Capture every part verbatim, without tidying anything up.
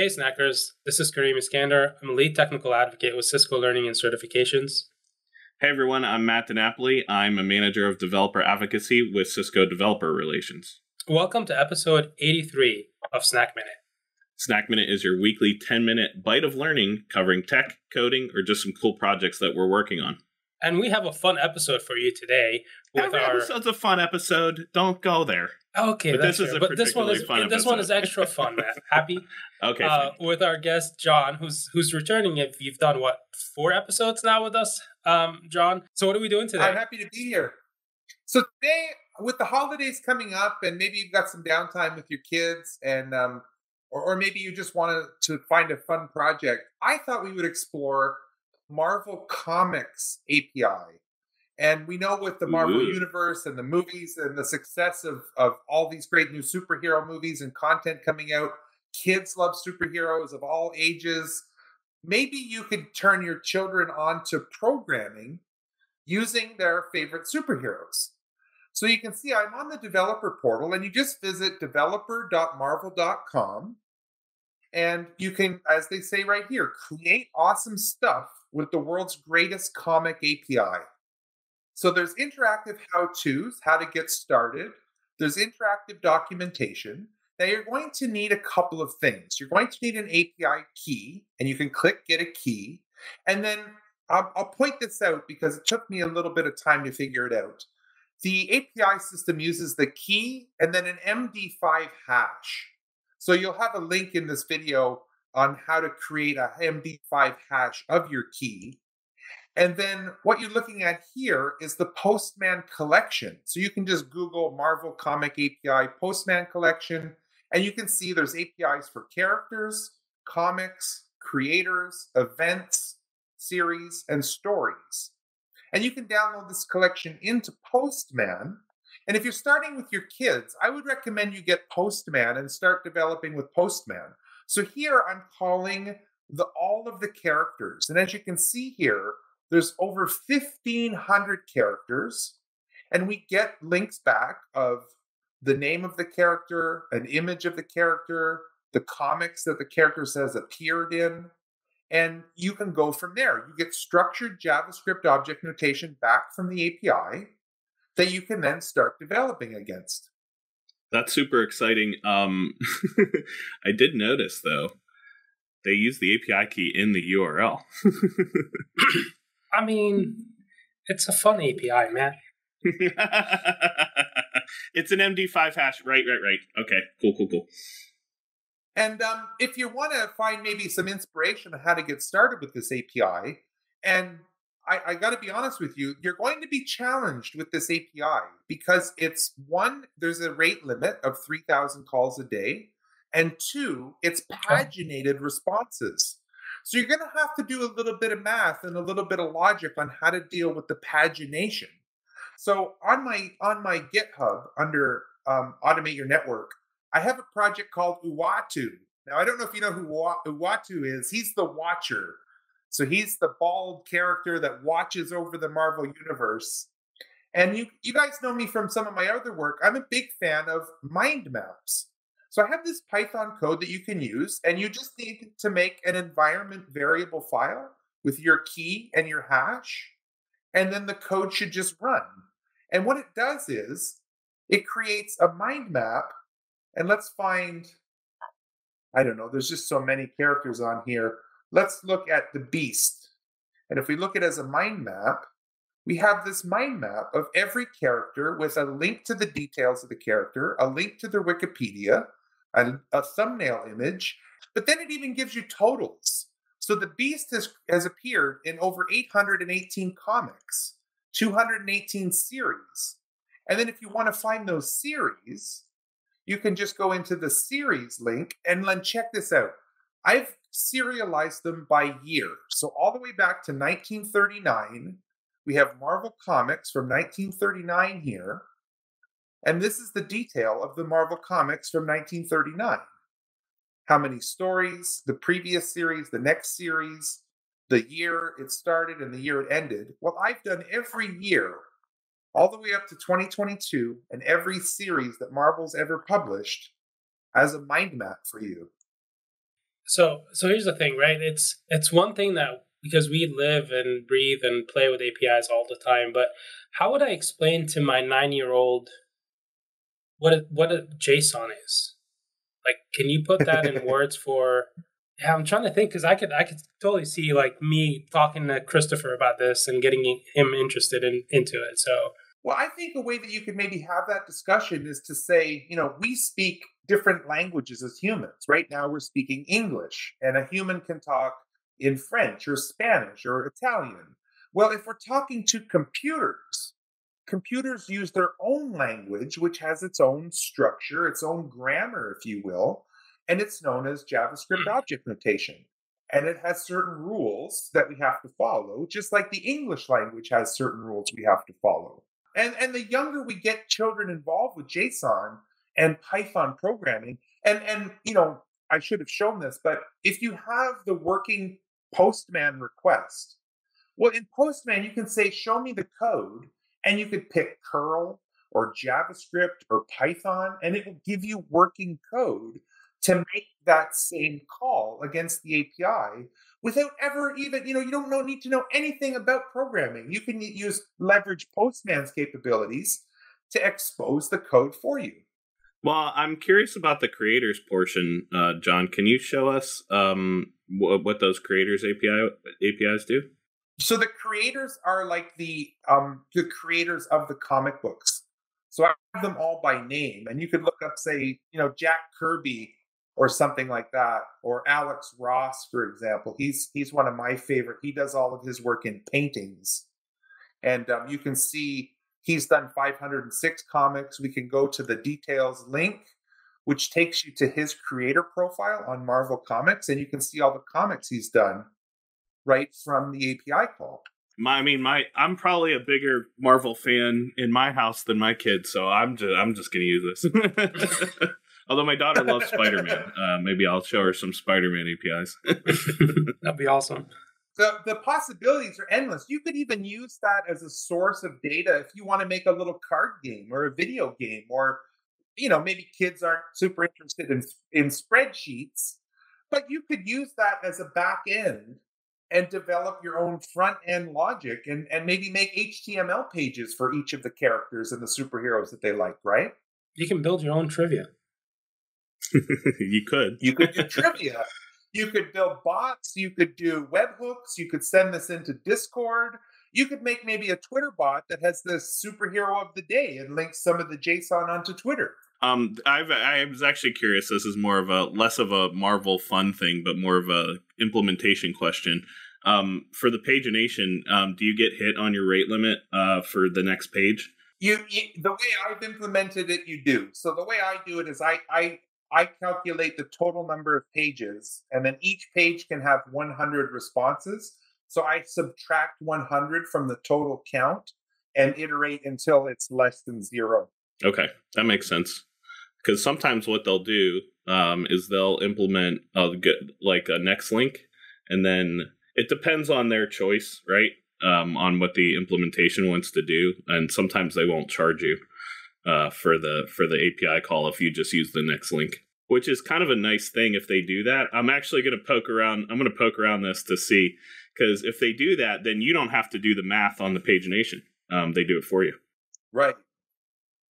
Hey Snackers, this is Kareem Iskander. I'm a lead technical advocate with Cisco Learning and Certifications. Hey everyone, I'm Matt DiNapoli. I'm a manager of developer advocacy with Cisco Developer Relations. Welcome to episode eighty-three of Snack Minute. Snack Minute is your weekly ten-minute bite of learning covering tech, coding, or just some cool projects that we're working on. And we have a fun episode for you today. With Every our... episode's a fun episode. Don't go there. Okay, but that's this is a but this one is fun this one is extra fun, man. Happy? Okay. Uh, with our guest John, who's who's returning. If you've done what four episodes now with us, um, John. So what are we doing today? I'm happy to be here. So today, with the holidays coming up, and maybe you've got some downtime with your kids, and um, or or maybe you just wanted to find a fun project. I thought we would explore Marvel Comics A P I. And we know with the Marvel Ooh. Universe and the movies and the success of, of all these great new superhero movies and content coming out, kids love superheroes of all ages. Maybe you could turn your children on to programming using their favorite superheroes. So you can see I'm on the developer portal, and you just visit developer dot marvel dot com. And you can, as they say right here, create awesome stuff with the world's greatest comic A P I. So there's interactive how-tos, how to get started. There's interactive documentation. Now you're going to need a couple of things. You're going to need an A P I key, and you can click Get a Key. And then I'll, I'll point this out because it took me a little bit of time to figure it out. The A P I system uses the key and then an M D five hash. So you'll have a link in this video on how to create a M D five hash of your key. And then what you're looking at here is the Postman collection. So you can just Google Marvel Comic A P I Postman collection, and you can see there's A P Is for characters, comics, creators, events, series, and stories. And you can download this collection into Postman. And if you're starting with your kids, I would recommend you get Postman and start developing with Postman. So here I'm calling the all of the characters. And as you can see here, there's over fifteen hundred characters, and we get links back of the name of the character, an image of the character, the comics that the character says appeared in, and you can go from there. You get structured JavaScript object notation back from the A P I that you can then start developing against. That's super exciting. Um, I did notice, though, they use the A P I key in the U R L. I mean, it's a fun A P I, man. It's an M D five hash. Right, right, right. Okay, cool, cool, cool. And um, if you want to find maybe some inspiration on how to get started with this A P I, and I, I got to be honest with you, you're going to be challenged with this A P I because it's one, there's a rate limit of three thousand calls a day, and two, it's paginated responses. So you're going to have to do a little bit of math and a little bit of logic on how to deal with the pagination. So on my on my GitHub under um, Automate Your Network, I have a project called Uatu. Now, I don't know if you know who Uatu is. He's the watcher. So he's the bald character that watches over the Marvel Universe. And you, you guys know me from some of my other work. I'm a big fan of mind maps. So I have this Python code that you can use, and you just need to make an environment variable file with your key and your hash, and then the code should just run. And what it does is it creates a mind map, and let's find, I don't know, there's just so many characters on here. Let's look at the beast. And if we look at it as a mind map, we have this mind map of every character with a link to the details of the character, a link to their Wikipedia, a, a thumbnail image, but then it even gives you totals. So the beast has, has appeared in over eight hundred eighteen comics, two hundred eighteen series. And then if you want to find those series, you can just go into the series link and then check this out. I've serialized them by year. So all the way back to nineteen thirty-nine, we have Marvel Comics from nineteen thirty-nine here. And this is the detail of the Marvel Comics from nineteen thirty-nine. How many stories, the previous series, the next series, the year it started and the year it ended. Well, I've done every year, all the way up to twenty twenty-two, and every series that Marvel's ever published as a mind map for you. So so here's the thing, right? It's it's one thing that, because we live and breathe and play with A P Is all the time, but how would I explain to my nine-year-old what a, what a JSON is? Like, can you put that in words for... Yeah, I'm trying to think, because I could I could totally see like me talking to Christopher about this and getting him interested in into it. So, well, I think the way that you could maybe have that discussion is to say, you know, we speak different languages as humans. Right now, we're speaking English, and a human can talk in French or Spanish or Italian. Well, if we're talking to computers, computers use their own language, which has its own structure, its own grammar, if you will. And it's known as JavaScript Object Notation. And it has certain rules that we have to follow, just like the English language has certain rules we have to follow. And, and the younger we get children involved with JSON and Python programming, and, and you know, I should have shown this, but if you have the working Postman request, well, in Postman, you can say, show me the code, and you could pick curl or JavaScript or Python, and it will give you working code to make that same call against the A P I without ever even, you know, you don't need to know anything about programming. You can use leverage Postman's capabilities to expose the code for you. Well, I'm curious about the creators portion, uh, John. Can you show us um, wh- what those creators A P I A P Is do? So the creators are like the um, the creators of the comic books. So I have them all by name, and you could look up, say, you know, Jack Kirby, or something like that, or Alex Ross, for example. He's he's one of my favorite. He does all of his work in paintings. And um, you can see he's done five hundred six comics. We can go to the details link, which takes you to his creator profile on Marvel Comics, and you can see all the comics he's done right from the A P I call. My, I mean, my I'm probably a bigger Marvel fan in my house than my kids, so I'm just, I'm just going to use this. Although my daughter loves Spider-Man. Uh, maybe I'll show her some Spider-Man A P Is. That'd be awesome. So the possibilities are endless. You could even use that as a source of data if you want to make a little card game or a video game, or, you know, maybe kids aren't super interested in, in spreadsheets, but you could use that as a back end and develop your own front end logic and, and maybe make H T M L pages for each of the characters and the superheroes that they like, right? You can build your own trivia. You could. You could do trivia. You could build bots. You could do webhooks. You could send this into Discord. You could make maybe a Twitter bot that has the superhero of the day and links some of the JSON onto Twitter. Um, I've, I was actually curious. This is more of a less of a Marvel fun thing, but more of a implementation question. Um, for the pagination, um, do you get hit on your rate limit uh, for the next page? You, you the way I've implemented it, you do. So the way I do it is I I. I calculate the total number of pages, and then each page can have one hundred responses. So I subtract one hundred from the total count and iterate until it's less than zero. Okay, that makes sense. Because sometimes what they'll do um, is they'll implement a good, like a next link, and then it depends on their choice, right? Um, on what the implementation wants to do, and sometimes they won't charge you uh for the for the A P I call if you just use the next link, which is kind of a nice thing if they do that. I'm actually going to poke around I'm going to poke around this to see, because if they do that, then you don't have to do the math on the pagination. Um they do it for you, right?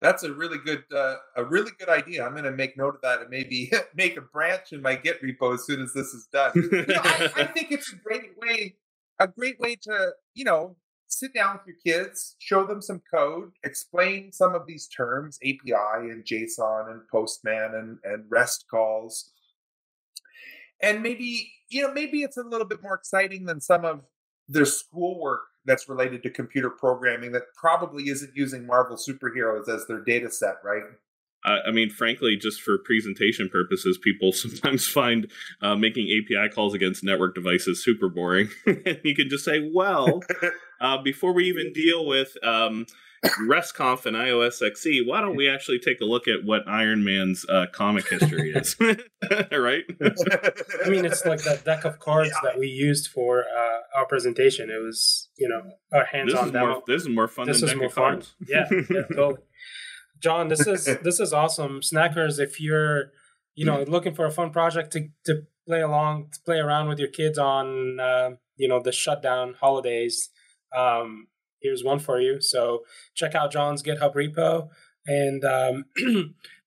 That's a really good uh a really good idea. I'm going to make note of that and maybe make a branch in my Git repo as soon as this is done. You know, I, I think it's a great way a great way to, you know, sit down with your kids, show them some code, explain some of these terms, A P I and JSON and Postman and, and REST calls. And maybe, you know, maybe it's a little bit more exciting than some of their schoolwork that's related to computer programming that probably isn't using Marvel superheroes as their data set, right? I mean, frankly, just for presentation purposes, people sometimes find uh, making A P I calls against network devices super boring. You can just say, well, uh, before we even deal with um, RestConf and i O S X E, why don't we actually take a look at what Iron Man's uh, comic history is? Right? I mean, it's like that deck of cards yeah. that we used for uh, our presentation. It was, you know, our hands-on demo. More, this is more fun this than deck more of fun. cards. Yeah, yeah, totally. John, this is this is awesome. Snackers, if you're, you know, looking for a fun project to, to play along, play around with your kids on, uh, you know, the shutdown holidays, um, here's one for you. So check out John's GitHub repo and um,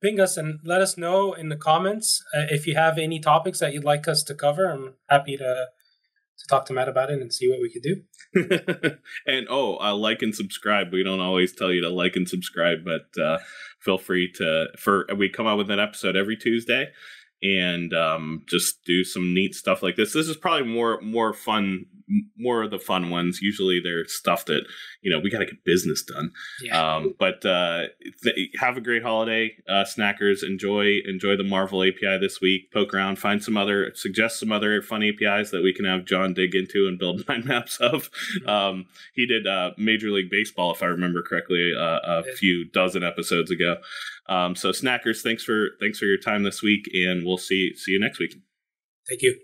ping us and let us know in the comments uh, if you have any topics that you'd like us to cover. I'm happy to to talk to Matt about it and see what we could do. And oh, uh, like and subscribe. We don't always tell you to like and subscribe, but uh, feel free to, for we come out with an episode every Tuesday. And um, just do some neat stuff like this. This is probably more more fun, more of the fun ones. Usually they're stuff that, you know, we got to get business done. Yeah. Um, but uh, th- have a great holiday, uh, snackers. Enjoy enjoy the Marvel A P I this week. Poke around, find some other, suggest some other fun A P Is that we can have John dig into and build mind maps of. Mm-hmm. Um, he did uh, Major League Baseball, if I remember correctly, uh, a yeah. few dozen episodes ago. Um, so snackers, thanks for, thanks for your time this week, and we'll see, see you next week. Thank you.